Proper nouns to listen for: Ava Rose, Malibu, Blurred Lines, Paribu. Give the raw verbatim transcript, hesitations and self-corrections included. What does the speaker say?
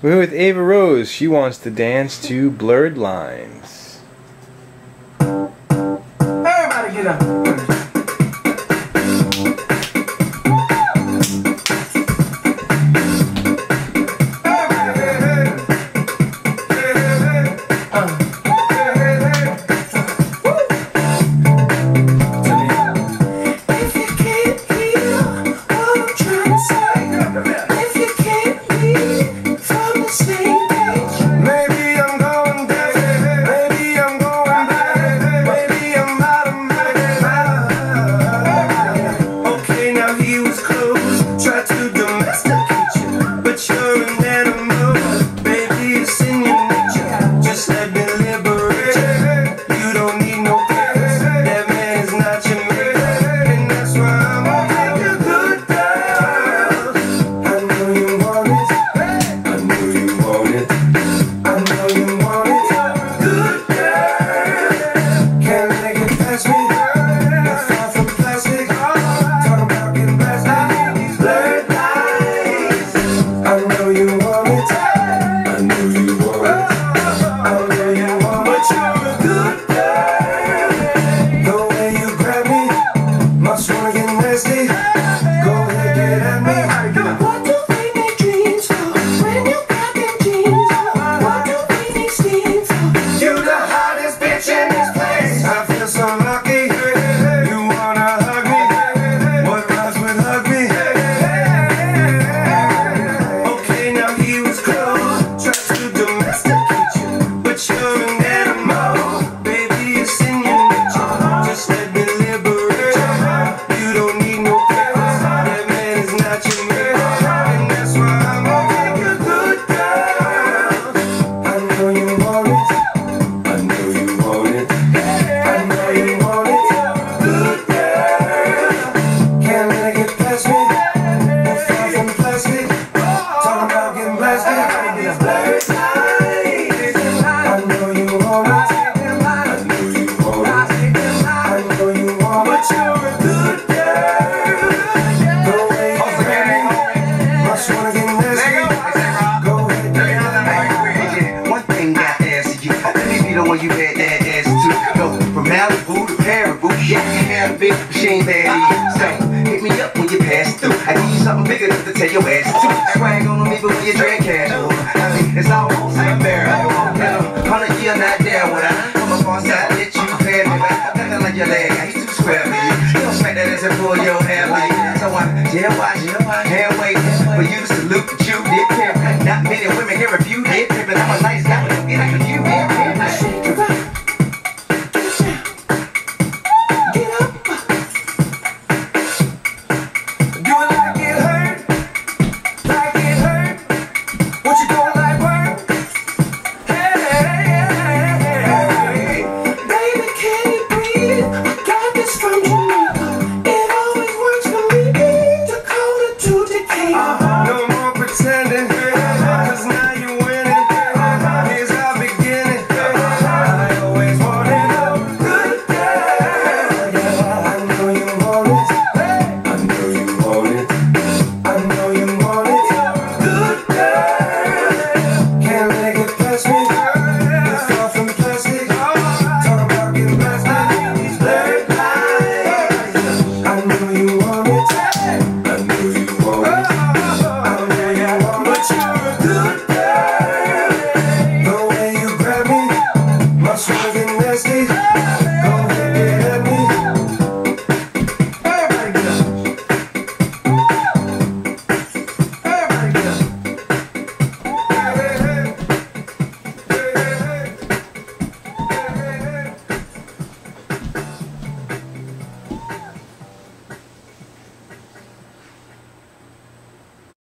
We're here with Ava Rose. She wants to dance to Blurred Lines. Everybody get up. You had that ass too. Go from Malibu to Paribu. Yeah, you had a big machine daddy. So hit me up when you pass through. I need you something big enough to tell your ass to. Swag on them even when you drag casual. I mean, it's almost unbearable. Now, hundred year not down when I come up on side, let you pay me back. I'm nothing like your leg, he's too square for you. You don't smack that ass and pull your hair like. So I jail watch, can't wait for you to salute you. Did pimp, not many women here review did pimp, and I'm a nice guy, but don't get like a few. Good.